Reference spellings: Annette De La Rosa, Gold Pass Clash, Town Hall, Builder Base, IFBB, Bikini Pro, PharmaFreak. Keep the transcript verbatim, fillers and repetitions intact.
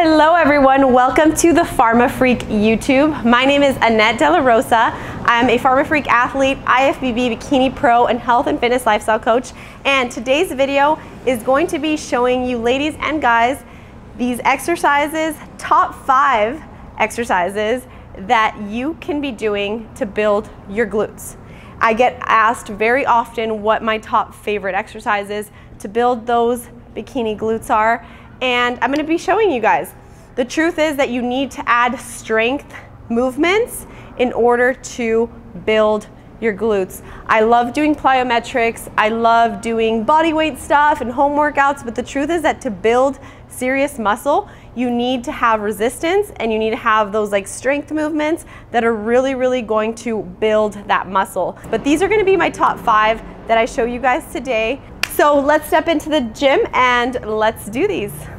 Hello everyone, welcome to the PharmaFreak YouTube. My name is Annette De La Rosa. I'm a PharmaFreak athlete, I F B B Bikini Pro, and health and fitness lifestyle coach. And today's video is going to be showing you, ladies and guys, these exercises, top five exercises that you can be doing to build your glutes. I get asked very often what my top favorite exercises to build those bikini glutes are. And I'm going to be showing you guys. The truth is that you need to add strength movements in order to build your glutes. I love doing plyometrics, I love doing body weight stuff and home workouts, but the truth is that to build serious muscle, you need to have resistance and you need to have those like strength movements that are really, really going to build that muscle. But these are going to be my top five that I show you guys today. So let's step into the gym and let's do these.